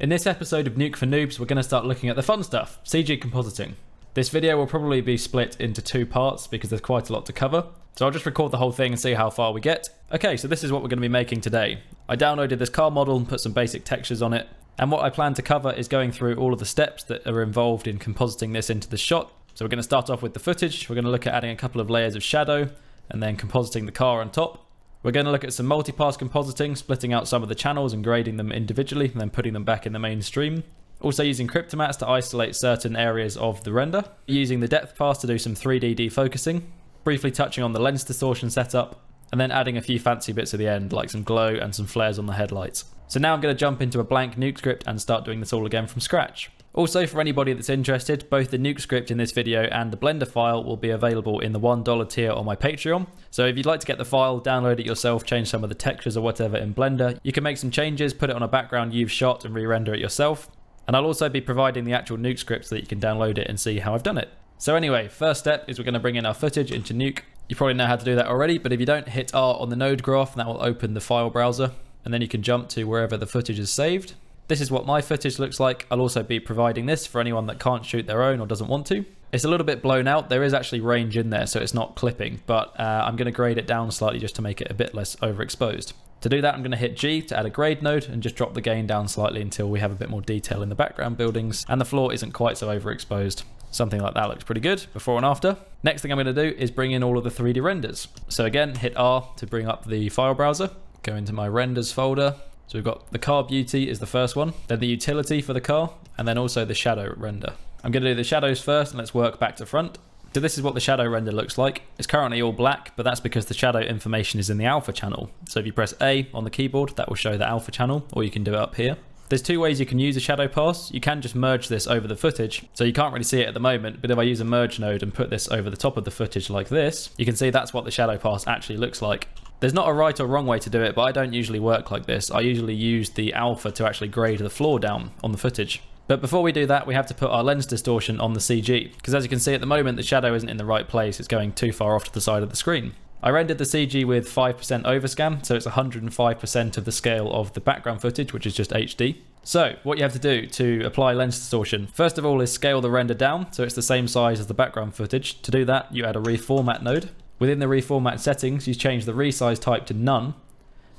In this episode of Nuke for Noobs, we're going to start looking at the fun stuff, CG compositing. This video will probably be split into two parts because there's quite a lot to cover, so I'll just record the whole thing and see how far we get. Okay, so this is what we're going to be making today. I downloaded this car model and put some basic textures on it, and what I plan to cover is going through all of the steps that are involved in compositing this into the shot. So we're going to start off with the footage, we're going to look at adding a couple of layers of shadow, and then compositing the car on top. We're going to look at some multipass compositing, splitting out some of the channels and grading them individually, and then putting them back in the main stream. Also using cryptomattes to isolate certain areas of the render. Using the depth pass to do some 3D defocusing. Briefly touching on the lens distortion setup. And then adding a few fancy bits at the end, like some glow and some flares on the headlights. So now I'm going to jump into a blank Nuke script and start doing this all again from scratch. Also, for anybody that's interested, both the Nuke script in this video and the Blender file will be available in the $1 tier on my Patreon. So if you'd like to get the file, download it yourself, change some of the textures or whatever in Blender. You can make some changes, put it on a background you've shot and re-render it yourself. And I'll also be providing the actual Nuke script so that you can download it and see how I've done it. So anyway, first step is we're going to bring in our footage into Nuke. You probably know how to do that already, but if you don't, hit R on the node graph and that will open the file browser. And then you can jump to wherever the footage is saved. This is what my footage looks like. I'll also be providing this for anyone that can't shoot their own or doesn't want to. It's a little bit blown out. There is actually range in there, so it's not clipping, but I'm going to grade it down slightly just to make it a bit less overexposed. To do that, I'm going to hit G to add a grade node and just drop the gain down slightly until we have a bit more detail in the background buildings and the floor isn't quite so overexposed. Something like that looks pretty good before and after. Next thing I'm going to do is bring in all of the 3D renders. So again, hit R to bring up the file browser. Go into my renders folder. So we've got the car beauty is the first one, then the utility for the car, and then also the shadow render. I'm going to do the shadows first and let's work back to front. So this is what the shadow render looks like. It's currently all black, but that's because the shadow information is in the alpha channel. So if you press A on the keyboard, that will show the alpha channel, or you can do it up here. There's two ways you can use a shadow pass. You can just merge this over the footage, so you can't really see it at the moment, but if I use a merge node and put this over the top of the footage like this, you can see that's what the shadow pass actually looks like. There's not a right or wrong way to do it, but I don't usually work like this. I usually use the alpha to actually grade the floor down on the footage. But before we do that, we have to put our lens distortion on the CG, because as you can see at the moment, the shadow isn't in the right place. It's going too far off to the side of the screen. I rendered the CG with 5% overscan, so it's 105% of the scale of the background footage, which is just HD. So what you have to do to apply lens distortion, first of all, is scale the render down, so it's the same size as the background footage. To do that, you add a reformat node. Within the reformat settings, you change the resize type to none.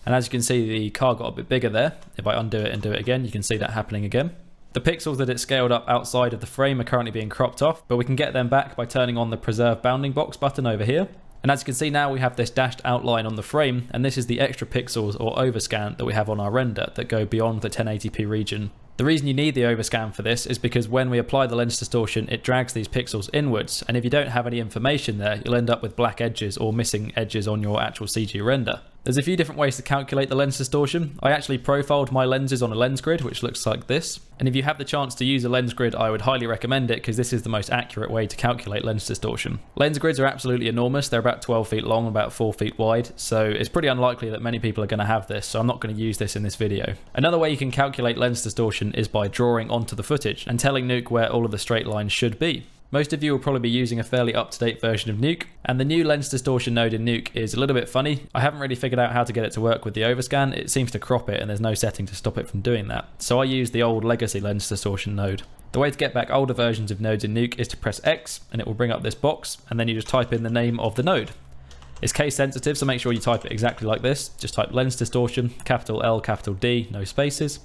And as you can see, the car got a bit bigger there. If I undo it and do it again, you can see that happening again. The pixels that it scaled up outside of the frame are currently being cropped off, but we can get them back by turning on the preserve bounding box button over here. And as you can see now, we have this dashed outline on the frame, and this is the extra pixels or overscan that we have on our render that go beyond the 1080p region. The reason you need the overscan for this is because when we apply the lens distortion, it drags these pixels inwards, and if you don't have any information there, you'll end up with black edges or missing edges on your actual CG render. There's a few different ways to calculate the lens distortion. I actually profiled my lenses on a lens grid, which looks like this. And if you have the chance to use a lens grid, I would highly recommend it because this is the most accurate way to calculate lens distortion. Lens grids are absolutely enormous. They're about 12 feet long, about 4 feet wide. So it's pretty unlikely that many people are going to have this. So I'm not going to use this in this video. Another way you can calculate lens distortion is by drawing onto the footage and telling Nuke where all of the straight lines should be. Most of you will probably be using a fairly up-to-date version of Nuke, and the new lens distortion node in Nuke is a little bit funny. I haven't really figured out how to get it to work with the overscan. It seems to crop it and there's no setting to stop it from doing that. So I use the old legacy lens distortion node. The way to get back older versions of nodes in Nuke is to press X and it will bring up this box, and then you just type in the name of the node. It's case sensitive, so make sure you type it exactly like this. Just type lens distortion, capital L, capital D, no spaces,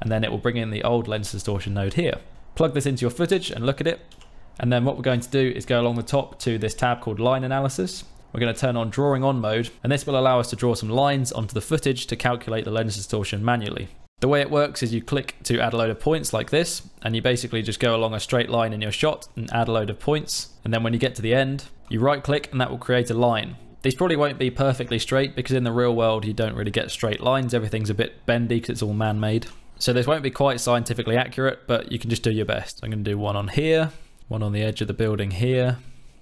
and then it will bring in the old lens distortion node here. Plug this into your footage and look at it. And then what we're going to do is go along the top to this tab called line analysis. We're going to turn on drawing on mode, and this will allow us to draw some lines onto the footage to calculate the lens distortion manually. The way it works is you click to add a load of points like this, and you basically just go along a straight line in your shot and add a load of points. And then when you get to the end, you right click and that will create a line. These probably won't be perfectly straight because in the real world, you don't really get straight lines. Everything's a bit bendy because it's all man-made. So this won't be quite scientifically accurate, but you can just do your best. I'm going to do one on here. One on the edge of the building here.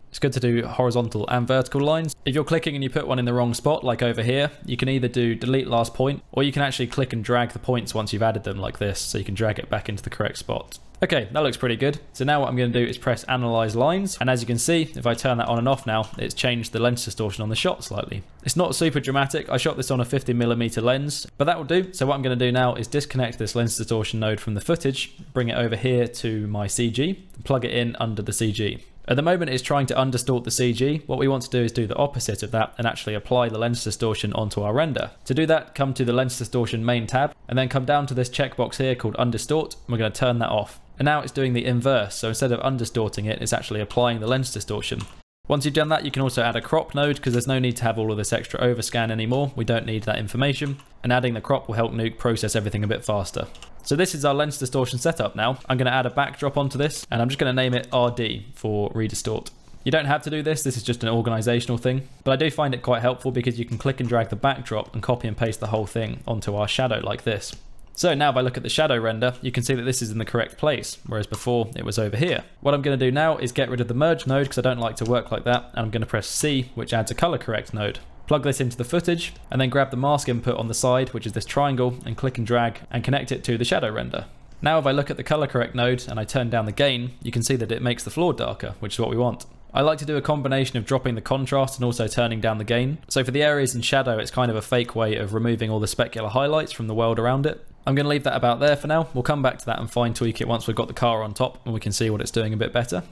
It's good to do horizontal and vertical lines. If you're clicking and you put one in the wrong spot, like over here, you can either do delete last point, or you can actually click and drag the points once you've added them like this, so you can drag it back into the correct spot. Okay, that looks pretty good. So now what I'm going to do is press Analyze Lines, and as you can see, if I turn that on and off now, it's changed the lens distortion on the shot slightly. It's not super dramatic. I shot this on a 50mm lens, but that will do. So what I'm going to do now is disconnect this lens distortion node from the footage, bring it over here to my CG, plug it in under the CG. At the moment it's trying to undistort the CG. What we want to do is do the opposite of that and actually apply the lens distortion onto our render. To do that, come to the lens distortion main tab and then come down to this checkbox here called undistort, and we're going to turn that off. And now it's doing the inverse, so instead of undistorting it, it's actually applying the lens distortion. Once you've done that, you can also add a crop node because there's no need to have all of this extra overscan anymore. We don't need that information, and adding the crop will help Nuke process everything a bit faster. So this is our lens distortion setup now. I'm going to add a backdrop onto this, and I'm just going to name it RD for redistort. You don't have to do this, this is just an organizational thing, but I do find it quite helpful because you can click and drag the backdrop and copy and paste the whole thing onto our shadow like this. So now if I look at the shadow render, you can see that this is in the correct place, whereas before it was over here. What I'm going to do now is get rid of the merge node because I don't like to work like that, and I'm going to press C, which adds a color correct node. Plug this into the footage, and then grab the mask input on the side, which is this triangle, and click and drag and connect it to the shadow render. Now if I look at the color correct node and I turn down the gain, you can see that it makes the floor darker, which is what we want. I like to do a combination of dropping the contrast and also turning down the gain. So for the areas in shadow, it's kind of a fake way of removing all the specular highlights from the world around it. I'm going to leave that about there for now. We'll come back to that and fine tweak it once we've got the car on top and we can see what it's doing a bit better.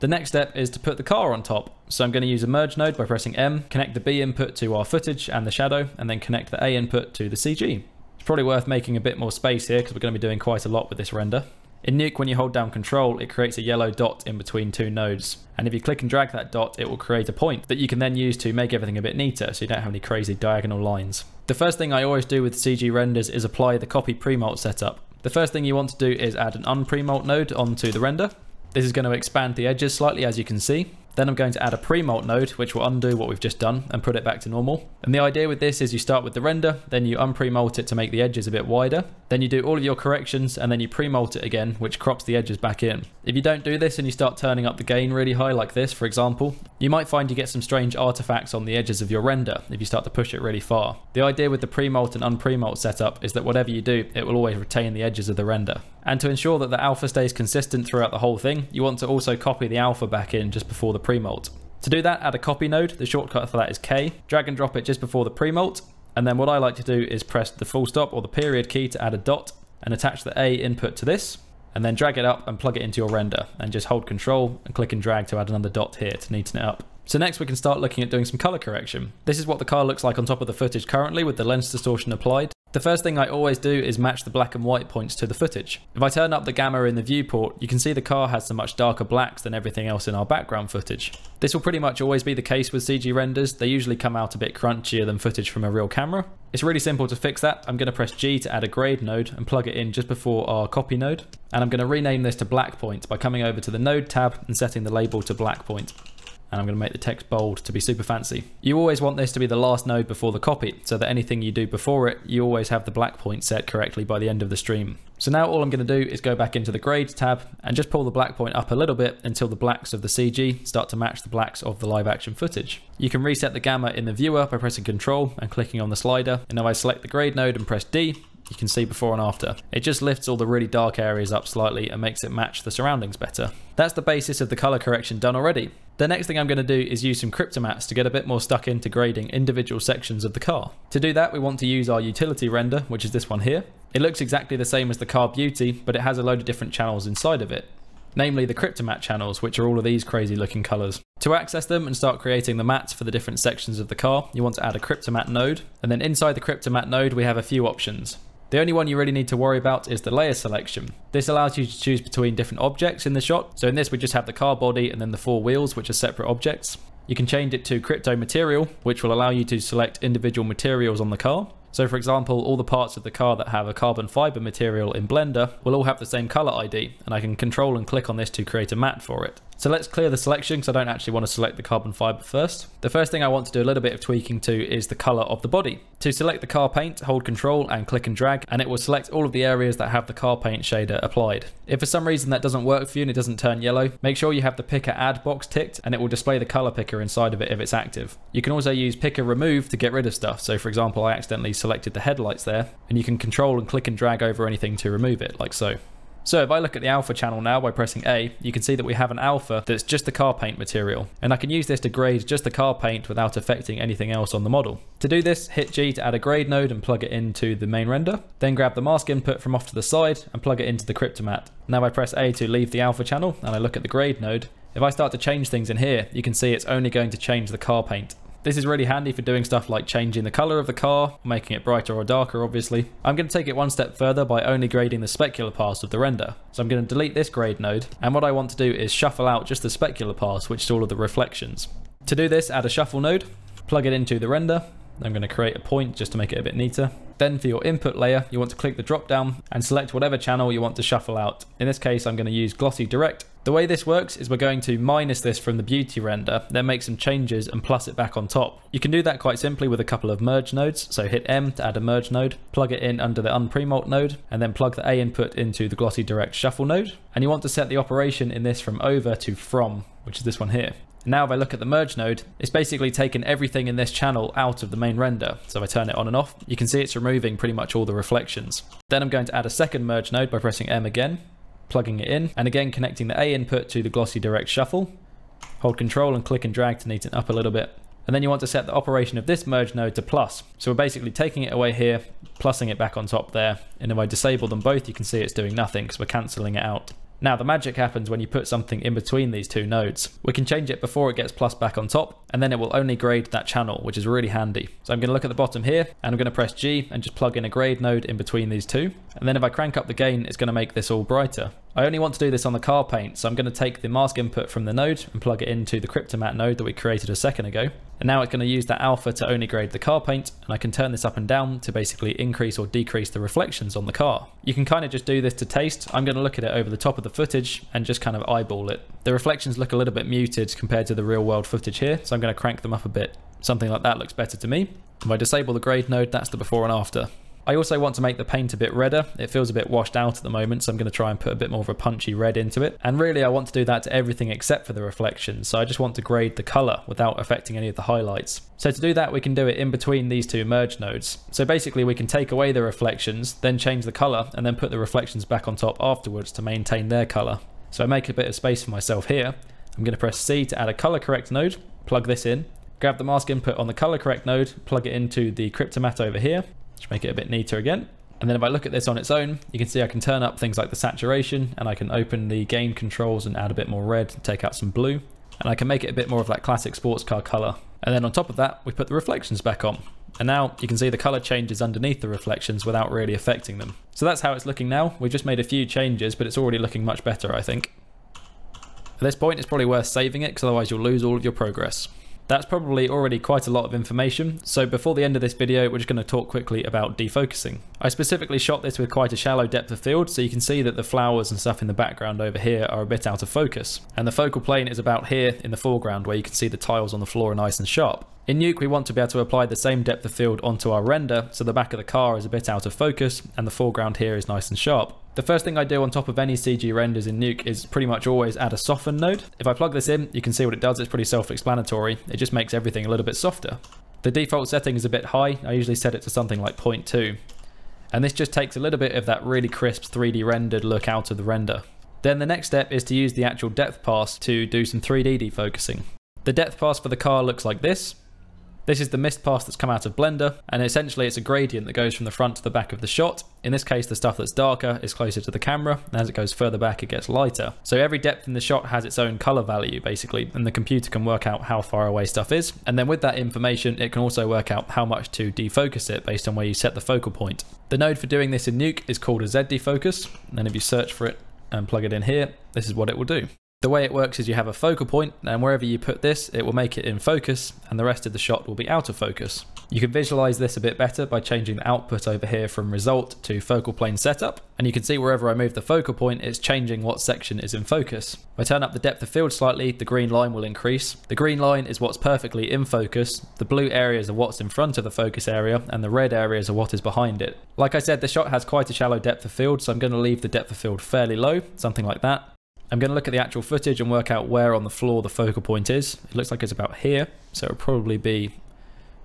The next step is to put the car on top. So I'm going to use a merge node by pressing M, connect the B input to our footage and the shadow, and then connect the A input to the CG. It's probably worth making a bit more space here because we're going to be doing quite a lot with this render. In Nuke, when you hold down Control, it creates a yellow dot in between two nodes. And if you click and drag that dot, it will create a point that you can then use to make everything a bit neater, so you don't have any crazy diagonal lines. The first thing I always do with CG renders is apply the copy premult setup. The first thing you want to do is add an unpremult node onto the render. This is going to expand the edges slightly, as you can see. Then I'm going to add a premult node, which will undo what we've just done and put it back to normal. And the idea with this is you start with the render, then you unpremult it to make the edges a bit wider. Then you do all of your corrections and then you premult it again, which crops the edges back in. If you don't do this and you start turning up the gain really high like this, for example, you might find you get some strange artifacts on the edges of your render if you start to push it really far. The idea with the premult and unpremult setup is that whatever you do, it will always retain the edges of the render. And to ensure that the alpha stays consistent throughout the whole thing, you want to also copy the alpha back in just before the premult. To do that, add a copy node. The shortcut for that is K. Drag and drop it just before the premult, and then what I like to do is press the full stop or the period key to add a dot and attach the A input to this, and then drag it up and plug it into your render, and just hold Control and click and drag to add another dot here to neaten it up. So next we can start looking at doing some color correction. This is what the car looks like on top of the footage currently with the lens distortion applied. The first thing I always do is match the black and white points to the footage. If I turn up the gamma in the viewport, you can see the car has some much darker blacks than everything else in our background footage. This will pretty much always be the case with CG renders. They usually come out a bit crunchier than footage from a real camera. It's really simple to fix that. I'm going to press G to add a grade node and plug it in just before our copy node. And I'm going to rename this to black point by coming over to the node tab and setting the label to black point. And I'm going to make the text bold to be super fancy. You always want this to be the last node before the copy, so that anything you do before it, you always have the black point set correctly by the end of the stream. So now all I'm going to do is go back into the grades tab and just pull the black point up a little bit until the blacks of the CG start to match the blacks of the live action footage. You can reset the gamma in the viewer by pressing Control and clicking on the slider, and now I select the grade node and press D. You can see before and after. It just lifts all the really dark areas up slightly and makes it match the surroundings better. That's the basis of the color correction done already. The next thing I'm going to do is use some cryptomattes to get a bit more stuck into grading individual sections of the car. To do that, we want to use our utility render, which is this one here. It looks exactly the same as the car beauty, but it has a load of different channels inside of it. Namely the cryptomatte channels, which are all of these crazy looking colors. To access them and start creating the mats for the different sections of the car, you want to add a cryptomatte node. And then inside the cryptomatte node, we have a few options. The only one you really need to worry about is the layer selection. This allows you to choose between different objects in the shot. So in this, we just have the car body and then the four wheels, which are separate objects. You can change it to crypto material, which will allow you to select individual materials on the car. So for example, all the parts of the car that have a carbon fiber material in Blender will all have the same color ID, and I can control and click on this to create a matte for it. So let's clear the selection because I don't actually want to select the carbon fiber first. The first thing I want to do a little bit of tweaking to is the color of the body. To select the car paint, hold Control and click and drag, and it will select all of the areas that have the car paint shader applied. If for some reason that doesn't work for you and it doesn't turn yellow, make sure you have the picker add box ticked and it will display the color picker inside of it if it's active. You can also use picker remove to get rid of stuff. So for example, I accidentally selected the headlights there, and you can control and click and drag over anything to remove it like so. So if I look at the alpha channel now by pressing A, you can see that we have an alpha that's just the car paint material. And I can use this to grade just the car paint without affecting anything else on the model. To do this, hit G to add a grade node and plug it into the main render. Then grab the mask input from off to the side and plug it into the cryptomatte. Now I press A to leave the alpha channel and I look at the grade node. If I start to change things in here, you can see it's only going to change the car paint. This is really handy for doing stuff like changing the color of the car, making it brighter or darker obviously. I'm going to take it one step further by only grading the specular parts of the render. So I'm going to delete this grade node, and what I want to do is shuffle out just the specular parts, which is all of the reflections. To do this, add a shuffle node, plug it into the render. I'm going to create a point just to make it a bit neater. Then for your input layer, you want to click the drop down and select whatever channel you want to shuffle out. In this case, I'm going to use glossy direct. The way this works is we're going to minus this from the beauty render, then make some changes and plus it back on top. You can do that quite simply with a couple of merge nodes. So hit M to add a merge node, plug it in under the unpremult node, and then plug the A input into the glossy direct shuffle node. And you want to set the operation in this from over to from, which is this one here. Now if I look at the merge node, it's basically taken everything in this channel out of the main render. So if I turn it on and off, you can see it's removing pretty much all the reflections. Then I'm going to add a second merge node by pressing M again, plugging it in, and again connecting the A input to the glossy direct shuffle. Hold Control and click and drag to neaten up a little bit. And then you want to set the operation of this merge node to plus. So we're basically taking it away here, plussing it back on top there. And if I disable them both, you can see it's doing nothing because we're cancelling it out. Now the magic happens when you put something in between these two nodes. We can change it before it gets plus back on top, and then it will only grade that channel, which is really handy. So I'm going to look at the bottom here, and I'm going to press G and just plug in a grade node in between these two. And then if I crank up the gain, it's going to make this all brighter. I only want to do this on the car paint, so I'm going to take the mask input from the node and plug it into the cryptomatte node that we created a second ago. And now it's going to use that alpha to only grade the car paint, and I can turn this up and down to basically increase or decrease the reflections on the car. You can kind of just do this to taste. I'm going to look at it over the top of the footage and just kind of eyeball it. The reflections look a little bit muted compared to the real world footage here, so I'm going to crank them up a bit. Something like that looks better to me. If I disable the grade node, that's the before and after. I also want to make the paint a bit redder. It feels a bit washed out at the moment, so I'm going to try and put a bit more of a punchy red into it. And really I want to do that to everything except for the reflections, so I just want to grade the colour without affecting any of the highlights. So to do that we can do it in between these two merge nodes. So basically we can take away the reflections, then change the colour, and then put the reflections back on top afterwards to maintain their colour. So I make a bit of space for myself here. I'm going to press C to add a colour correct node, plug this in, grab the mask input on the colour correct node, plug it into the cryptomatte over here, which make it a bit neater again. And then if I look at this on its own, you can see I can turn up things like the saturation, and I can open the gain controls and add a bit more red, take out some blue, and I can make it a bit more of that classic sports car color. And then on top of that, we put the reflections back on. And now you can see the color changes underneath the reflections without really affecting them. So that's how it's looking now. We've just made a few changes, but it's already looking much better, I think. At this point, it's probably worth saving it, because otherwise you'll lose all of your progress. That's probably already quite a lot of information, so before the end of this video we're just going to talk quickly about defocusing. I specifically shot this with quite a shallow depth of field, so you can see that the flowers and stuff in the background over here are a bit out of focus, and the focal plane is about here in the foreground where you can see the tiles on the floor are nice and sharp. In Nuke we want to be able to apply the same depth of field onto our render, so the back of the car is a bit out of focus and the foreground here is nice and sharp. The first thing I do on top of any CG renders in Nuke is pretty much always add a soften node. If I plug this in, you can see what it does. It's pretty self-explanatory. It just makes everything a little bit softer. The default setting is a bit high. I usually set it to something like 0.2. And this just takes a little bit of that really crisp 3D rendered look out of the render. Then the next step is to use the actual depth pass to do some 3D defocusing. The depth pass for the car looks like this. This is the mist pass that's come out of Blender, and essentially it's a gradient that goes from the front to the back of the shot. In this case, the stuff that's darker is closer to the camera, and as it goes further back it gets lighter. So every depth in the shot has its own color value basically, and the computer can work out how far away stuff is, and then with that information it can also work out how much to defocus it based on where you set the focal point. The node for doing this in Nuke is called a ZDFocus, and if you search for it and plug it in here, this is what it will do. The way it works is you have a focal point, and wherever you put this it will make it in focus and the rest of the shot will be out of focus. You can visualize this a bit better by changing the output over here from result to focal plane setup, and you can see wherever I move the focal point it's changing what section is in focus. If I turn up the depth of field slightly, the green line will increase. The green line is what's perfectly in focus, the blue areas are what's in front of the focus area, and the red areas are what is behind it. Like I said, the shot has quite a shallow depth of field, so I'm going to leave the depth of field fairly low, something like that. I'm going to look at the actual footage and work out where on the floor the focal point is. It looks like it's about here, so it'll probably be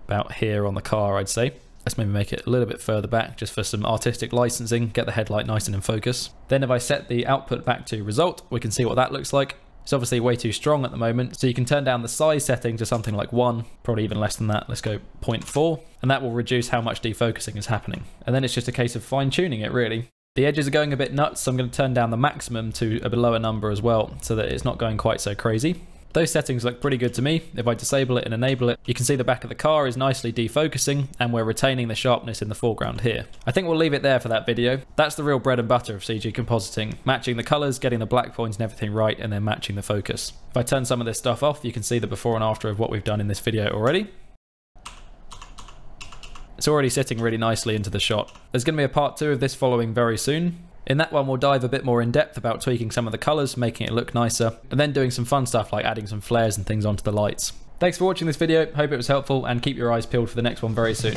about here on the car, I'd say. Let's maybe make it a little bit further back just for some artistic licensing, get the headlight nice and in focus. Then if I set the output back to result, we can see what that looks like. It's obviously way too strong at the moment, so you can turn down the size setting to something like 1, probably even less than that. Let's go 0.4, and that will reduce how much defocusing is happening. And then it's just a case of fine-tuning it, really. The edges are going a bit nuts, so I'm going to turn down the maximum to a lower number as well, so that it's not going quite so crazy. Those settings look pretty good to me. If I disable it and enable it, you can see the back of the car is nicely defocusing and we're retaining the sharpness in the foreground here. I think we'll leave it there for that video. That's the real bread and butter of CG compositing, matching the colors, getting the black points and everything right, and then matching the focus. If I turn some of this stuff off, you can see the before and after of what we've done in this video already. It's already sitting really nicely into the shot. There's going to be a part 2 of this following very soon. In that one, we'll dive a bit more in depth about tweaking some of the colors, making it look nicer, and then doing some fun stuff like adding some flares and things onto the lights. Thanks for watching this video, hope it was helpful, and keep your eyes peeled for the next one very soon.